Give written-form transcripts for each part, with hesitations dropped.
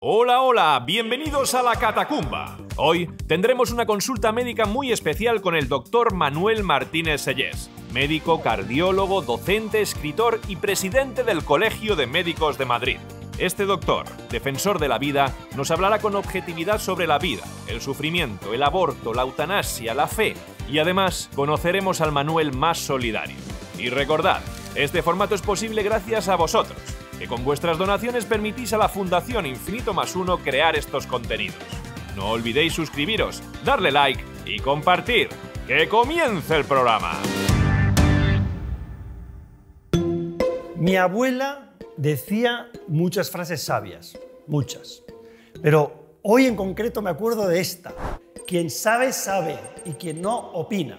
Hola, hola, bienvenidos a La Catacumba. Hoy tendremos una consulta médica muy especial con el doctor Manuel Martínez Sellés, médico, cardiólogo, docente, escritor y presidente del Colegio de Médicos de Madrid. Este doctor, defensor de la vida, nos hablará con objetividad sobre la vida, el sufrimiento, el aborto, la eutanasia, la fe y además conoceremos al Manuel más solidario. Y recordad, este formato es posible gracias a vosotros, que con vuestras donaciones permitís a la Fundación Infinito Más Uno crear estos contenidos. No olvidéis suscribiros, darle like y compartir. ¡Que comience el programa! Mi abuela decía muchas frases sabias, muchas. Pero hoy en concreto me acuerdo de esta. Quien sabe, sabe, y quien no, opina.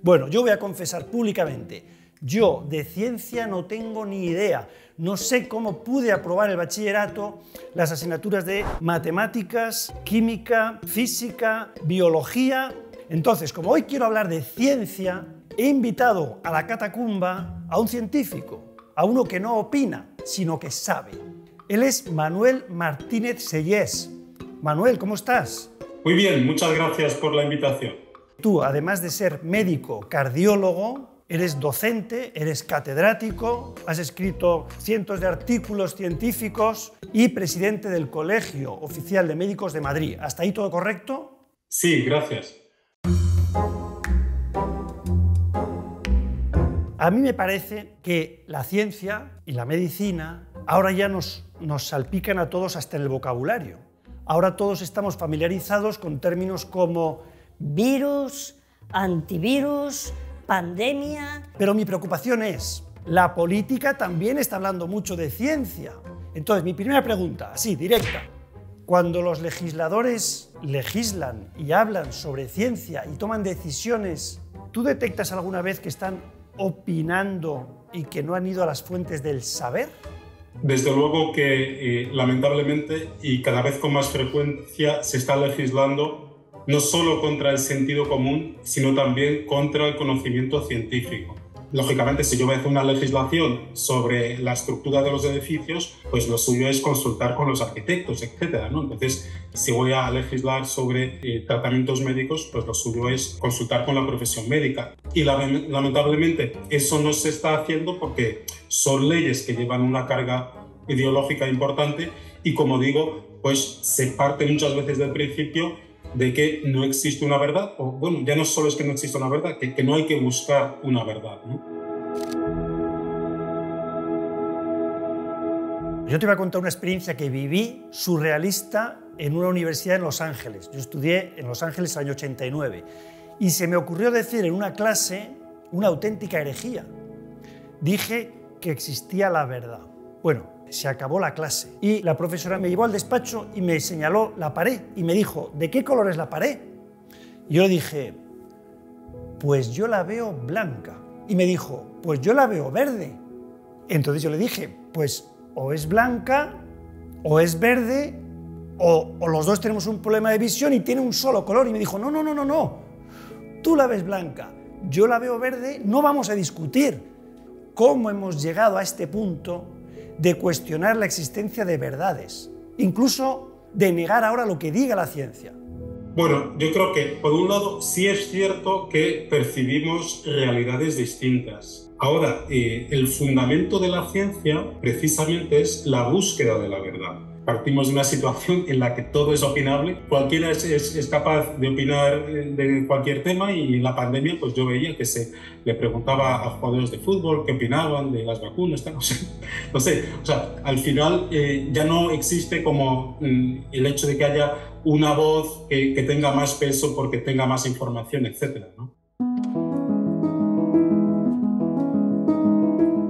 Bueno, yo voy a confesar públicamente. Yo de ciencia no tengo ni idea, no sé cómo pude aprobar el bachillerato, las asignaturas de matemáticas, química, física, biología. Entonces, como hoy quiero hablar de ciencia, he invitado a la catacumba a un científico, a uno que no opina, sino que sabe. Él es Manuel Martínez Sellés. Manuel, ¿cómo estás? Muy bien, muchas gracias por la invitación. Tú, además de ser médico, cardiólogo, eres docente, eres catedrático, has escrito cientos de artículos científicos y presidente del Colegio Oficial de Médicos de Madrid. ¿Hasta ahí todo correcto? Sí, gracias. A mí me parece que la ciencia y la medicina ahora ya nos salpican a todos hasta en el vocabulario. Ahora todos estamos familiarizados con términos como virus, antivirus, pandemia. Pero mi preocupación es, la política también está hablando mucho de ciencia. Entonces, mi primera pregunta, así, directa. Cuando los legisladores legislan y hablan sobre ciencia y toman decisiones, ¿tú detectas alguna vez que están opinando y que no han ido a las fuentes del saber? Desde luego que, lamentablemente, y cada vez con más frecuencia, se está legislando no solo contra el sentido común, sino también contra el conocimiento científico. Lógicamente, si yo voy a hacer una legislación sobre la estructura de los edificios, pues lo suyo es consultar con los arquitectos, etc., ¿no? Entonces, si voy a legislar sobre tratamientos médicos, pues lo suyo es consultar con la profesión médica. Y lamentablemente eso no se está haciendo porque son leyes que llevan una carga ideológica importante y, como digo, pues se parte muchas veces del principio de que no existe una verdad, o bueno, ya no solo es que no existe una verdad, que no hay que buscar una verdad, ¿no? Yo te voy a contar una experiencia que viví surrealista en una universidad en Los Ángeles. Yo estudié en Los Ángeles el año 89 y se me ocurrió decir en una clase una auténtica herejía. Dije que existía la verdad. Bueno, se acabó la clase y la profesora me llevó al despacho y me señaló la pared y me dijo, ¿de qué color es la pared? Y yo le dije, pues yo la veo blanca. Y me dijo, pues yo la veo verde. Entonces yo le dije, pues o es blanca o es verde o los dos tenemos un problema de visión y tiene un solo color. Y me dijo, no, no, no, no, no, tú la ves blanca, yo la veo verde, no vamos a discutir. ¿Cómo hemos llegado a este punto de cuestionar la existencia de verdades, incluso de negar ahora lo que diga la ciencia? Bueno, yo creo que, por un lado, sí es cierto que percibimos realidades distintas. Ahora, el fundamento de la ciencia precisamente es la búsqueda de la verdad. Partimos de una situación en la que todo es opinable, cualquiera es capaz de opinar de cualquier tema y en la pandemia pues yo veía que se le preguntaba a jugadores de fútbol qué opinaban de las vacunas, no sé, o sea, al final ya no existe como el hecho de que haya una voz que tenga más peso porque tenga más información, etc., ¿no?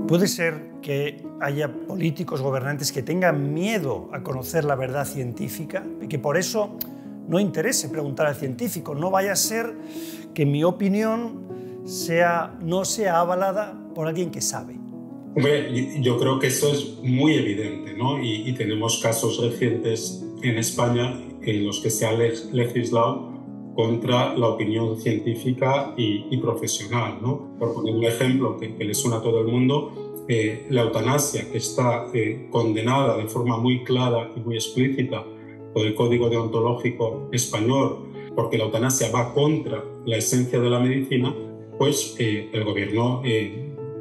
Puede ser que haya políticos, gobernantes que tengan miedo a conocer la verdad científica y que por eso no interese preguntar al científico. No vaya a ser que mi opinión no sea avalada por alguien que sabe. Hombre, yo creo que eso es muy evidente, ¿no? Y tenemos casos recientes en España en los que se ha legislado contra la opinión científica y profesional, ¿no? Por poner un ejemplo que le suena a todo el mundo, la eutanasia, que está condenada de forma muy clara y muy explícita por el Código Deontológico Español, porque la eutanasia va contra la esencia de la medicina, pues el gobierno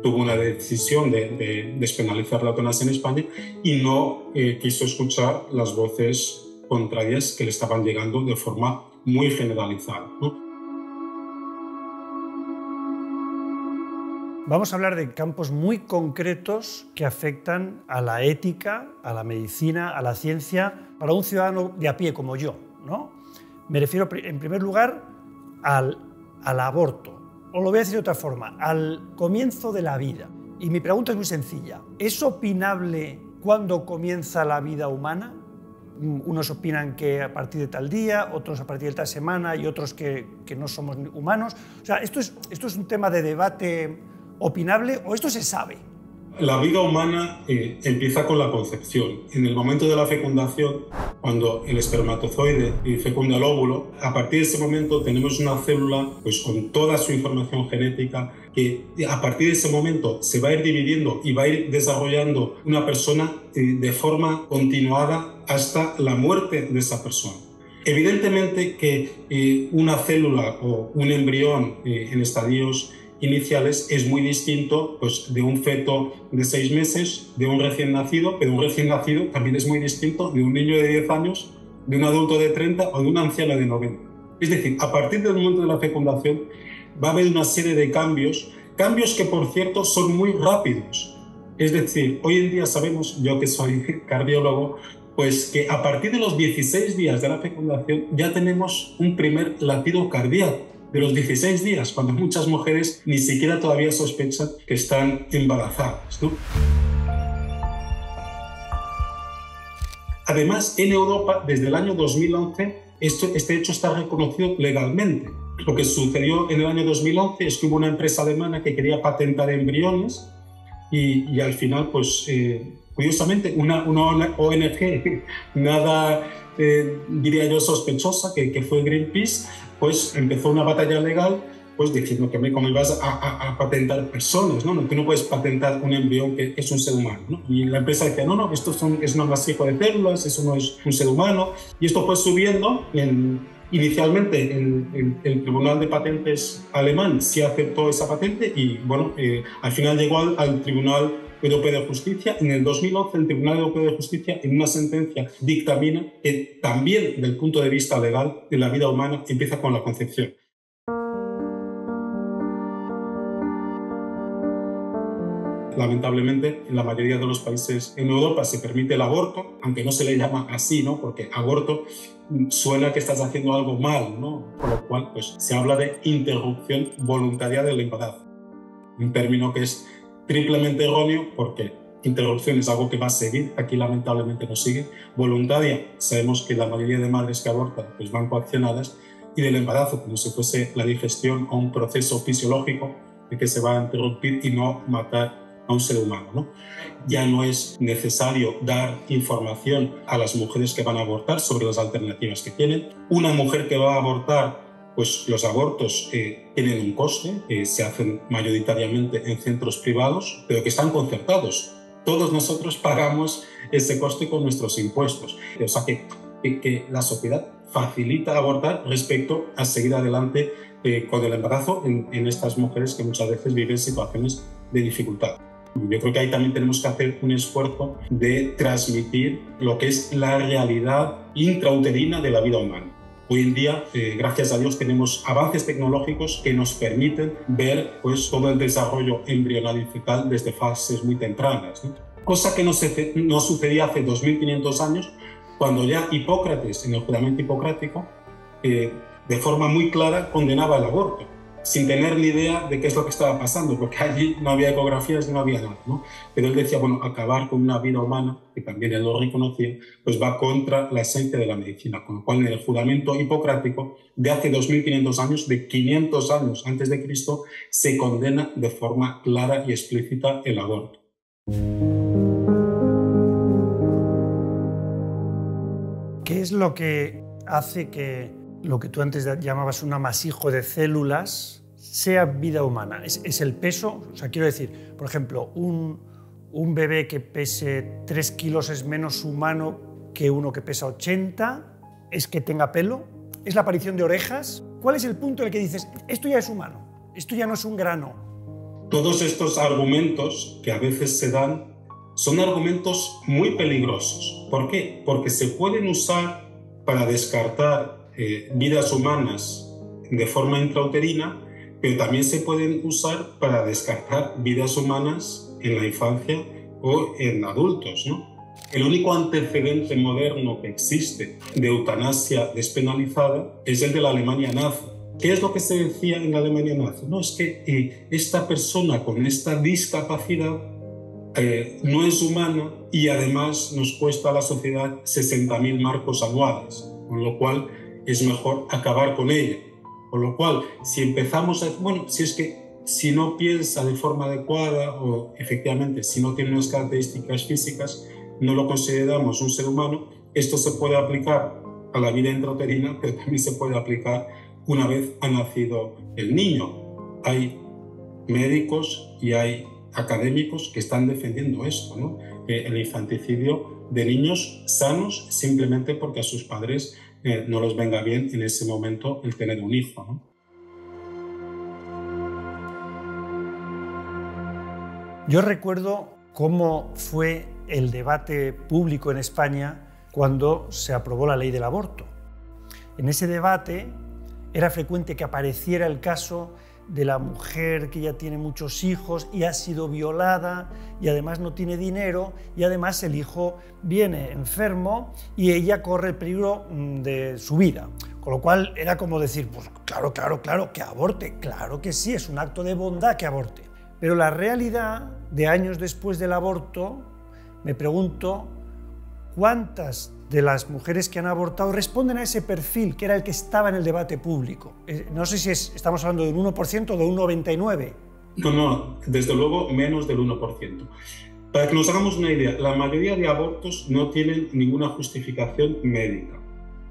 tuvo una decisión de despenalizar la eutanasia en España y no quiso escuchar las voces contrarias que le estaban llegando de forma muy generalizada, ¿no? Vamos a hablar de campos muy concretos que afectan a la ética, a la medicina, a la ciencia, para un ciudadano de a pie como yo, ¿no? Me refiero, en primer lugar, al aborto. O lo voy a decir de otra forma, al comienzo de la vida. Y mi pregunta es muy sencilla. ¿Es opinable cuándo comienza la vida humana? Unos opinan que a partir de tal día, otros a partir de tal semana y otros que no somos humanos. O sea, ¿esto es un tema de debate opinable o esto se sabe? La vida humana empieza con la concepción. En el momento de la fecundación, cuando el espermatozoide fecunda el óvulo, a partir de ese momento tenemos una célula pues, con toda su información genética que a partir de ese momento se va a ir dividiendo y va a ir desarrollando una persona de forma continuada hasta la muerte de esa persona. Evidentemente que una célula o un embrión en estadios iniciales es muy distinto pues, de un feto de 6 meses, de un recién nacido, pero un recién nacido también es muy distinto de un niño de 10 años, de un adulto de 30 o de una anciana de 90. Es decir, a partir del momento de la fecundación va a haber una serie de cambios que, por cierto, son muy rápidos. Es decir, hoy en día sabemos, yo que soy cardiólogo, pues que a partir de los 16 días de la fecundación ya tenemos un primer latido cardíaco. De los 16 días, cuando muchas mujeres ni siquiera todavía sospechan que están embarazadas, ¿no? Además, en Europa, desde el año 2011, este hecho está reconocido legalmente. Lo que sucedió en el año 2011 es que hubo una empresa alemana que quería patentar embriones y al final, pues, curiosamente, una ONG nada, diría yo, sospechosa, que fue Greenpeace, pues empezó una batalla legal pues diciendo que me vas a patentar personas, ¿no? Que no puedes patentar un embrión que es un ser humano, ¿no? Y la empresa decía, no, es una masiva de células, eso no es un ser humano. Y esto fue subiendo. Inicialmente el Tribunal de Patentes alemán sí aceptó esa patente y, bueno, al final llegó al Tribunal Europeo de Justicia. En el 2011, el Tribunal Europeo de Justicia, en una sentencia, dictamina que también, desde el punto de vista legal, de la vida humana empieza con la concepción. Lamentablemente, en la mayoría de los países en Europa se permite el aborto, aunque no se le llama así, ¿no? Porque aborto suena que estás haciendo algo mal, ¿no? Por lo cual, pues, se habla de interrupción voluntaria del embarazo. Un término que es triplemente erróneo, porque interrupción es algo que va a seguir, aquí lamentablemente no sigue. Voluntaria, sabemos que la mayoría de madres que abortan pues van coaccionadas, y del embarazo, como si fuese la digestión o un proceso fisiológico de que se va a interrumpir y no matar a un ser humano, ¿no? Ya no es necesario dar información a las mujeres que van a abortar sobre las alternativas que tienen. Una mujer que va a abortar, pues los abortos tienen un coste, se hacen mayoritariamente en centros privados, pero que están concertados. Todos nosotros pagamos ese coste con nuestros impuestos. O sea que la sociedad facilita abortar respecto a seguir adelante con el embarazo en estas mujeres que muchas veces viven situaciones de dificultad. Yo creo que ahí también tenemos que hacer un esfuerzo de transmitir lo que es la realidad intrauterina de la vida humana. Hoy en día, gracias a Dios, tenemos avances tecnológicos que nos permiten ver pues, todo el desarrollo embrional y fetal desde fases muy tempranas, ¿no? Cosa que no sucedía hace 2.500 años, cuando ya Hipócrates, en el juramento hipocrático, de forma muy clara condenaba el aborto, sin tener ni idea de qué es lo que estaba pasando, porque allí no había ecografías, no había nada, ¿no? Pero él decía, bueno, acabar con una vida humana, que también él lo reconocía, pues va contra la esencia de la medicina, con lo cual en el juramento hipocrático de hace 2.500 años, de 500 años antes de Cristo, se condena de forma clara y explícita el aborto. ¿Qué es lo que hace que lo que tú antes llamabas un amasijo de células sea vida humana? ¿Es el peso? O sea, quiero decir, por ejemplo, un, un bebé que pese 3 kilos es menos humano que uno que pesa 80, es que tenga pelo, es la aparición de orejas. ¿Cuál es el punto en el que dices, esto ya es humano, esto ya no es un grano? Todos estos argumentos que a veces se dan son argumentos muy peligrosos. ¿Por qué? Porque se pueden usar para descartar vidas humanas de forma intrauterina, pero también se pueden usar para descartar vidas humanas en la infancia o en adultos, ¿no? El único antecedente moderno que existe de eutanasia despenalizada es el de la Alemania nazi. ¿Qué es lo que se decía en la Alemania nazi? No, es que esta persona con esta discapacidad no es humana y además nos cuesta a la sociedad 60.000 marcos anuales, con lo cual es mejor acabar con ella. Con lo cual, si empezamos a... Bueno, si es que si no piensa de forma adecuada o efectivamente si no tiene unas características físicas, no lo consideramos un ser humano. Esto se puede aplicar a la vida intrauterina, pero también se puede aplicar una vez ha nacido el niño. Hay médicos y hay académicos que están defendiendo esto, ¿no? El infanticidio de niños sanos simplemente porque a sus padres no los venga bien en ese momento el tener un hijo, ¿no? Yo recuerdo cómo fue el debate público en España cuando se aprobó la ley del aborto. En ese debate era frecuente que apareciera el caso de la mujer que ya tiene muchos hijos y ha sido violada y además no tiene dinero y además el hijo viene enfermo y ella corre el peligro de su vida. Con lo cual era como decir, pues claro, claro, claro, que aborte, claro que sí, es un acto de bondad que aborte. Pero la realidad de años después del aborto, me pregunto cuántas de las mujeres que han abortado responden a ese perfil que era el que estaba en el debate público. No sé si estamos hablando de un 1% o de un 99%. No, no, desde luego menos del 1%. Para que nos hagamos una idea, la mayoría de abortos no tienen ninguna justificación médica.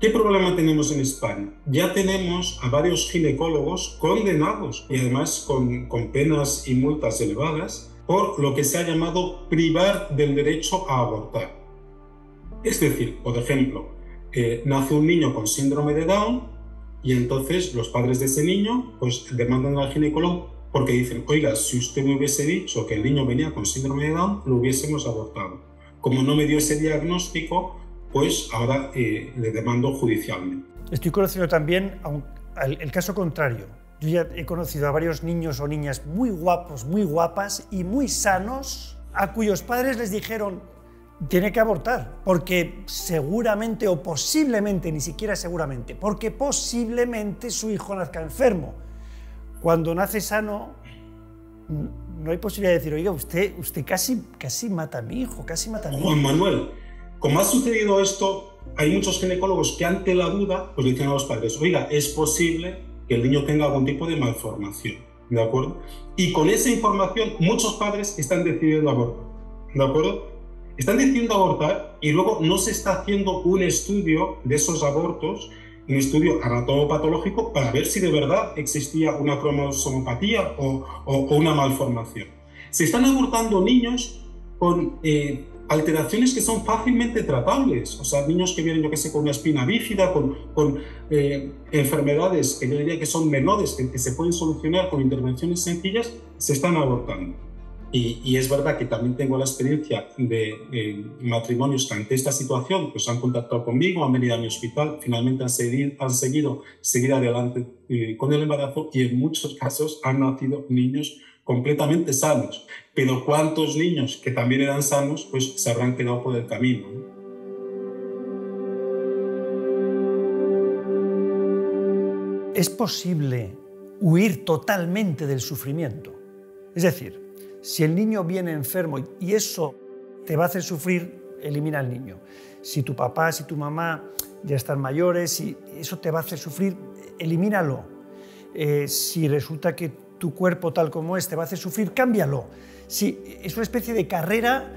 ¿Qué problema tenemos en España? Ya tenemos a varios ginecólogos condenados y además con penas y multas elevadas por lo que se ha llamado privar del derecho a abortar. Es decir, por ejemplo, nace un niño con síndrome de Down y entonces los padres de ese niño pues, demandan al ginecólogo porque dicen, oiga, si usted me hubiese dicho que el niño venía con síndrome de Down, lo hubiésemos abortado. Como no me dio ese diagnóstico, pues ahora le demando judicialmente. Estoy conociendo también el caso contrario. Yo ya he conocido a varios niños o niñas muy guapos, muy guapas y muy sanos, a cuyos padres les dijeron, tiene que abortar, porque seguramente o posiblemente, ni siquiera seguramente, porque posiblemente su hijo nazca enfermo. Cuando nace sano, no hay posibilidad de decir, oiga, usted casi mata a mi hijo, casi mata a mi hijo. Juan Manuel, como ha sucedido esto, hay muchos ginecólogos que ante la duda, pues dicen a los padres, oiga, es posible que el niño tenga algún tipo de malformación, ¿de acuerdo? Y con esa información, muchos padres están decidiendo abortar, ¿de acuerdo? Están decidiendo abortar y luego no se está haciendo un estudio de esos abortos, un estudio anatomopatológico para ver si de verdad existía una cromosomopatía o una malformación. Se están abortando niños con alteraciones que son fácilmente tratables, o sea, niños que vienen, yo que sé, con una espina bífida, con enfermedades que yo diría que son menores, que se pueden solucionar con intervenciones sencillas, se están abortando. Y es verdad que también tengo la experiencia de matrimonios que ante esta situación pues han contactado conmigo, han venido a mi hospital, finalmente han seguido adelante con el embarazo y en muchos casos han nacido niños completamente sanos. Pero cuántos niños que también eran sanos pues se habrán quedado por el camino, ¿no? ¿Es posible huir totalmente del sufrimiento? Es decir, si el niño viene enfermo y eso te va a hacer sufrir, elimina al niño. Si tu papá, si tu mamá ya están mayores y eso te va a hacer sufrir, elimínalo. Si resulta que tu cuerpo tal como es te va a hacer sufrir, cámbialo. Sí, es una especie de carrera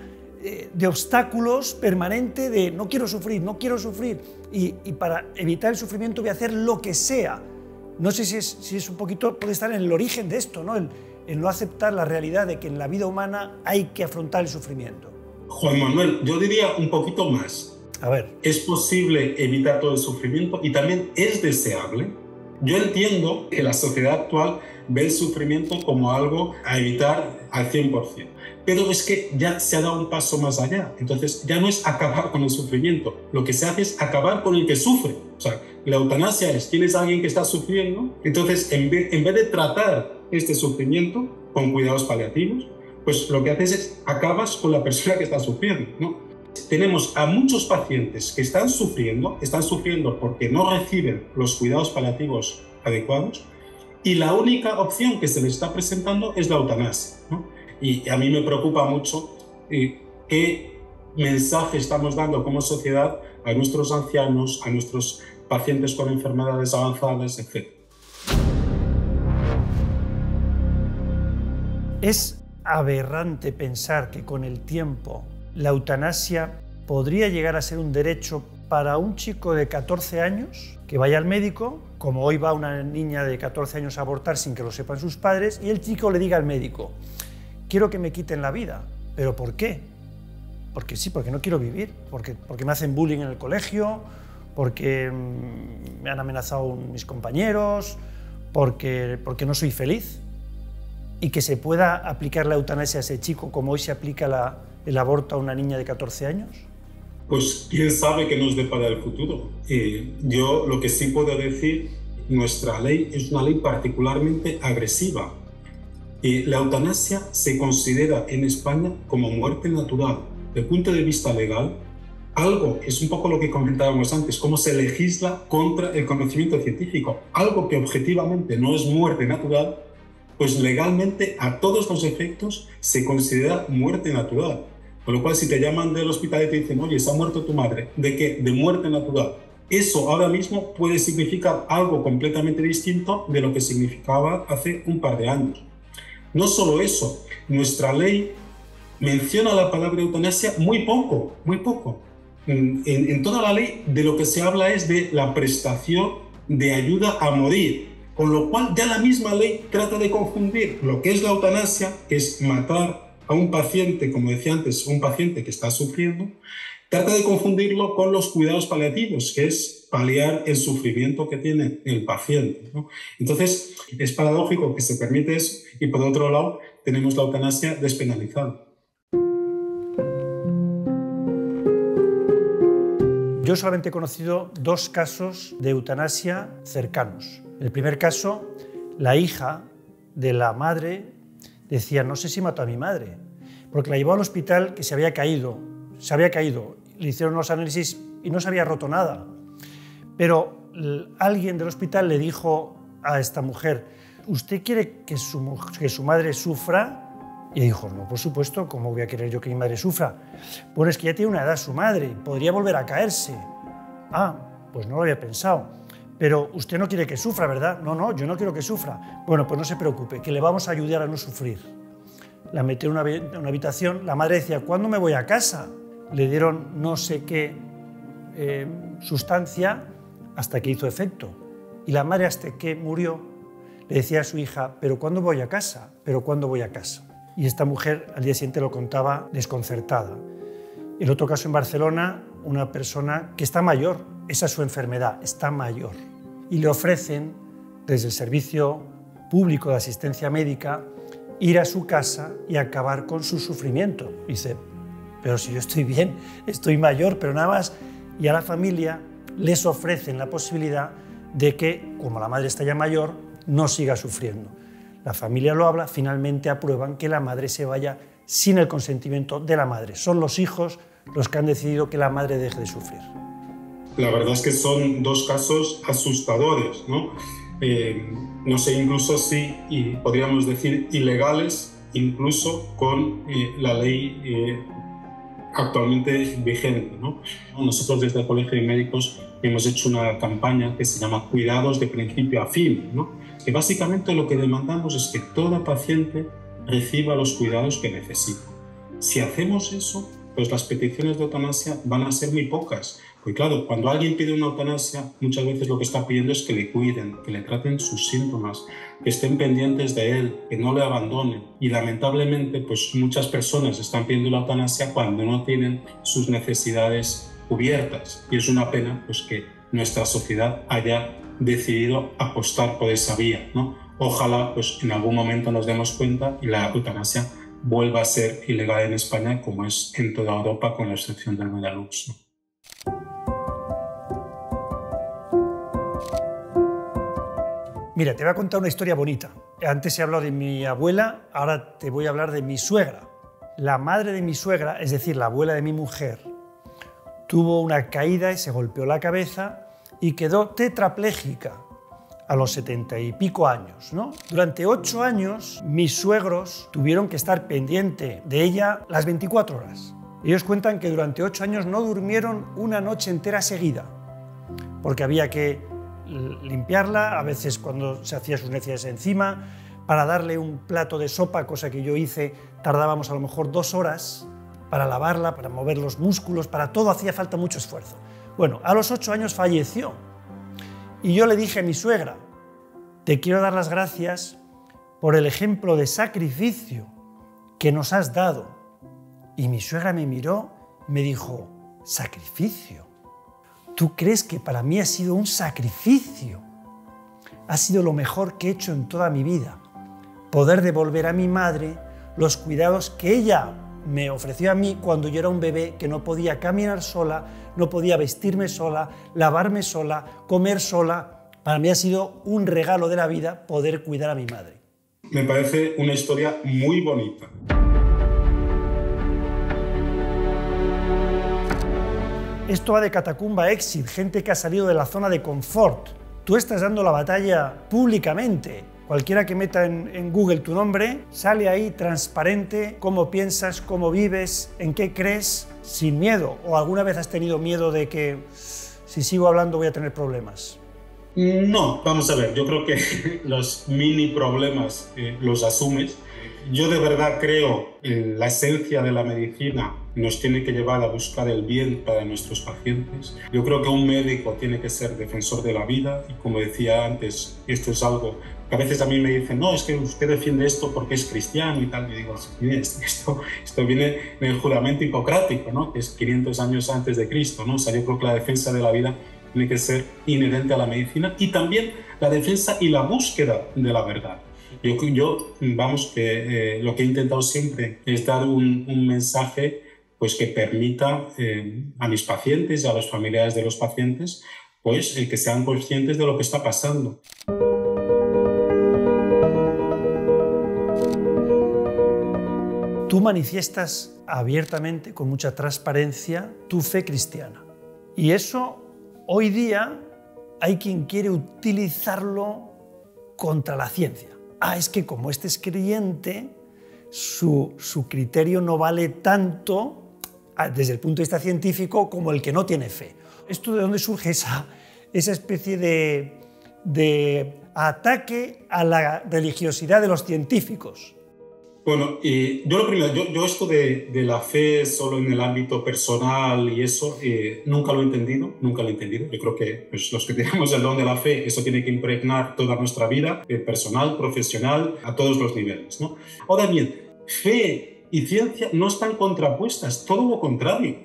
de obstáculos permanente de no quiero sufrir, no quiero sufrir. Y para evitar el sufrimiento voy a hacer lo que sea. No sé si es un poquito, puede estar en el origen de esto, ¿no? El en no aceptar la realidad de que en la vida humana hay que afrontar el sufrimiento. Juan Manuel, yo diría un poquito más. A ver. Es posible evitar todo el sufrimiento y también es deseable. Yo entiendo que la sociedad actual ve el sufrimiento como algo a evitar al 100%, pero es que ya se ha dado un paso más allá. Entonces ya no es acabar con el sufrimiento, lo que se hace es acabar con el que sufre. O sea, la eutanasia es, tienes a alguien que está sufriendo, entonces en vez de tratar este sufrimiento con cuidados paliativos, pues lo que haces es acabas con la persona que está sufriendo, ¿no? Tenemos a muchos pacientes que están sufriendo porque no reciben los cuidados paliativos adecuados y la única opción que se les está presentando es la eutanasia, ¿no? Y a mí me preocupa mucho qué mensaje estamos dando como sociedad a nuestros ancianos, a nuestros pacientes con enfermedades avanzadas, etc. Es aberrante pensar que con el tiempo la eutanasia podría llegar a ser un derecho para un chico de 14 años que vaya al médico, como hoy va una niña de 14 años a abortar sin que lo sepan sus padres, y el chico le diga al médico, quiero que me quiten la vida, ¿pero por qué? Porque sí, porque no quiero vivir, porque me hacen bullying en el colegio, porque me han amenazado mis compañeros, porque no soy feliz. Y que se pueda aplicar la eutanasia a ese chico como hoy se aplica el aborto a una niña de 14 años? Pues quién sabe qué nos depara el futuro. Yo lo que sí puedo decir, nuestra ley es una ley particularmente agresiva. La eutanasia se considera en España como muerte natural. Desde el punto de vista legal, algo, es un poco lo que comentábamos antes, cómo se legisla contra el conocimiento científico. Algo que objetivamente no es muerte natural, pues legalmente a todos los efectos se considera muerte natural. Con lo cual, si te llaman del hospital y te dicen, oye, se ha muerto tu madre, ¿de qué? De muerte natural. Eso ahora mismo puede significar algo completamente distinto de lo que significaba hace un par de años. No solo eso, nuestra ley menciona la palabra eutanasia muy poco, muy poco. En toda la ley de lo que se habla es de la prestación de ayuda a morir. Con lo cual ya la misma ley trata de confundir lo que es la eutanasia, que es matar a un paciente, como decía antes, un paciente que está sufriendo, trata de confundirlo con los cuidados paliativos, que es paliar el sufrimiento que tiene el paciente, ¿no? Entonces es paradójico que se permite eso y por otro lado tenemos la eutanasia despenalizada. Yo solamente he conocido dos casos de eutanasia cercanos. En el primer caso, la hija de la madre decía, no sé si mató a mi madre, porque la llevó al hospital que se había caído, le hicieron los análisis y no se había roto nada. Pero alguien del hospital le dijo a esta mujer, ¿usted quiere que su madre sufra? Y ella dijo, no, por supuesto, ¿cómo voy a querer yo que mi madre sufra? Bueno, es que ya tiene una edad su madre, podría volver a caerse. Ah, pues no lo había pensado. Pero usted no quiere que sufra, ¿verdad? No, no, yo no quiero que sufra. Bueno, pues no se preocupe, que le vamos a ayudar a no sufrir. La metió en una habitación, la madre decía, ¿cuándo me voy a casa? Le dieron no sé qué sustancia hasta que hizo efecto. Y la madre hasta que murió le decía a su hija, ¿pero cuándo voy a casa? ¿Pero cuándo voy a casa? Y esta mujer al día siguiente lo contaba desconcertada. El otro caso en Barcelona, una persona que está mayor, esa es su enfermedad, está mayor. Y le ofrecen, desde el Servicio Público de Asistencia Médica, ir a su casa y acabar con su sufrimiento. Dice, pero si yo estoy bien, estoy mayor, pero nada más. Y a la familia les ofrecen la posibilidad de que, como la madre está ya mayor, no siga sufriendo. La familia lo habla, finalmente aprueban que la madre se vaya sin el consentimiento de la madre. Son los hijos los que han decidido que la madre deje de sufrir. La verdad es que son dos casos asustadores, ¿no? No sé, incluso si y podríamos decir ilegales, incluso con la ley actualmente vigente, ¿no? Nosotros desde el Colegio de Médicos hemos hecho una campaña que se llama Cuidados de principio a fin, ¿no? Que básicamente lo que demandamos es que toda paciente reciba los cuidados que necesita. Si hacemos eso, pues las peticiones de eutanasia van a ser muy pocas, Porque claro, cuando alguien pide una eutanasia, muchas veces lo que está pidiendo es que le cuiden, que le traten sus síntomas, que estén pendientes de él, que no le abandonen. Y lamentablemente, pues muchas personas están pidiendo la eutanasia cuando no tienen sus necesidades cubiertas. Y es una pena, pues, que nuestra sociedad haya decidido apostar por esa vía, ¿no? Ojalá, pues, en algún momento nos demos cuenta y la eutanasia vuelva a ser ilegal en España, como es en toda Europa, con la excepción del Benelux, ¿no? Mira, te voy a contar una historia bonita. Antes he hablado de mi abuela, ahora te voy a hablar de mi suegra. La madre de mi suegra, es decir, la abuela de mi mujer, tuvo una caída y se golpeó la cabeza y quedó tetrapléjica a los 70 y pico años, ¿no? Durante 8 años, mis suegros tuvieron que estar pendiente de ella las 24 horas. Ellos cuentan que durante 8 años no durmieron una noche entera seguida, porque había que limpiarla, a veces cuando se hacía sus necesidades encima, para darle un plato de sopa, cosa que yo hice, tardábamos a lo mejor 2 horas para lavarla, para mover los músculos, para todo hacía falta mucho esfuerzo. Bueno, a los 8 años falleció y yo le dije a mi suegra: te quiero dar las gracias por el ejemplo de sacrificio que nos has dado. Y mi suegra me miró y me dijo: ¿sacrificio? ¿Tú crees que para mí ha sido un sacrificio? Ha sido lo mejor que he hecho en toda mi vida, poder devolver a mi madre los cuidados que ella me ofreció a mí cuando yo era un bebé, que no podía caminar sola, no podía vestirme sola, lavarme sola, comer sola. Para mí ha sido un regalo de la vida poder cuidar a mi madre. Me parece una historia muy bonita. Esto va de Catacumba Exit, gente que ha salido de la zona de confort. Tú estás dando la batalla públicamente. Cualquiera que meta en Google tu nombre, sale ahí transparente cómo piensas, cómo vives, en qué crees, sin miedo. ¿O alguna vez has tenido miedo de que si sigo hablando voy a tener problemas? No, vamos a ver, yo creo que los mini problemas los asumes. Yo de verdad creo que la esencia de la medicina nos tiene que llevar a buscar el bien para nuestros pacientes. Yo creo que un médico tiene que ser defensor de la vida y, como decía antes, esto es algo que a veces a mí me dicen: no, es que usted defiende esto porque es cristiano y tal. Y digo: esto viene en el juramento hipocrático, ¿no? Que es 500 años antes de Cristo, ¿no? O sea, yo creo que la defensa de la vida tiene que ser inherente a la medicina y también la defensa y la búsqueda de la verdad. Yo vamos, que lo que he intentado siempre es dar un mensaje, pues, que permita a mis pacientes y a los familiares de los pacientes, pues, que sean conscientes de lo que está pasando. Tú manifiestas abiertamente, con mucha transparencia, tu fe cristiana. Y eso, hoy día, hay quien quiere utilizarlo contra la ciencia. Ah, es que como este es creyente, su criterio no vale tanto desde el punto de vista científico como el que no tiene fe. ¿Esto de dónde surge esa especie de ataque a la religiosidad de los científicos? Bueno, yo lo primero, yo esto de la fe solo en el ámbito personal y eso, nunca lo he entendido, nunca lo he entendido. Yo creo que, pues, los que tenemos el don de la fe, eso tiene que impregnar toda nuestra vida, personal, profesional, a todos los niveles, ¿no? Ahora bien, fe y ciencia no están contrapuestas, todo lo contrario.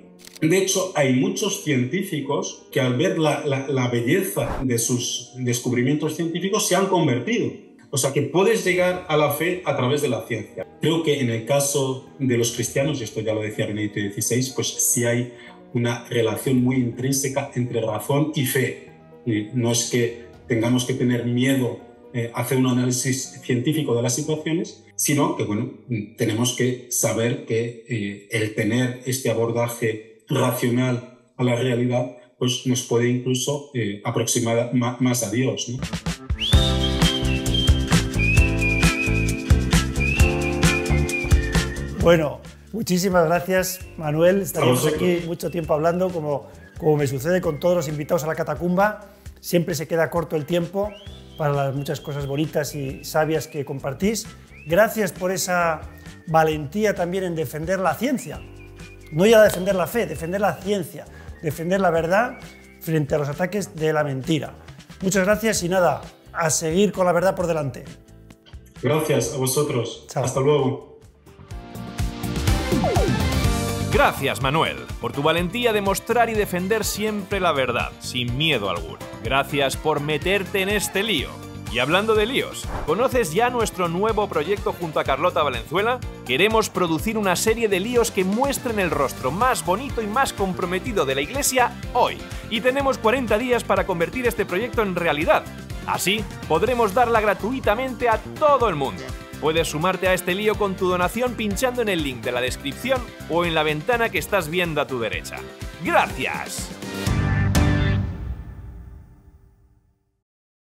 De hecho, hay muchos científicos que al ver la belleza de sus descubrimientos científicos se han convertido. O sea, que puedes llegar a la fe a través de la ciencia. Creo que en el caso de los cristianos, y esto ya lo decía Benedicto XVI, pues sí hay una relación muy intrínseca entre razón y fe. No es que tengamos que tener miedo a hacer un análisis científico de las situaciones, sino que, bueno, tenemos que saber que el tener este abordaje racional a la realidad, pues nos puede incluso aproximar más a Dios, ¿no? Bueno, muchísimas gracias, Manuel. Estaremos aquí mucho tiempo hablando, como me sucede con todos los invitados a La Catacumba. Siempre se queda corto el tiempo para las muchas cosas bonitas y sabias que compartís. Gracias por esa valentía también en defender la ciencia. No ya defender la fe, defender la ciencia. defender la verdad frente a los ataques de la mentira. Muchas gracias y nada, a seguir con la verdad por delante. Gracias a vosotros. Chao. Hasta luego. Gracias, Manuel, por tu valentía de mostrar y defender siempre la verdad, sin miedo alguno. Gracias por meterte en este lío. Y hablando de líos, ¿conoces ya nuestro nuevo proyecto junto a Carlota Valenzuela? Queremos producir una serie de líos que muestren el rostro más bonito y más comprometido de la Iglesia hoy. Y tenemos 40 días para convertir este proyecto en realidad. Así, podremos darla gratuitamente a todo el mundo. Puedes sumarte a este lío con tu donación pinchando en el link de la descripción o en la ventana que estás viendo a tu derecha. ¡Gracias!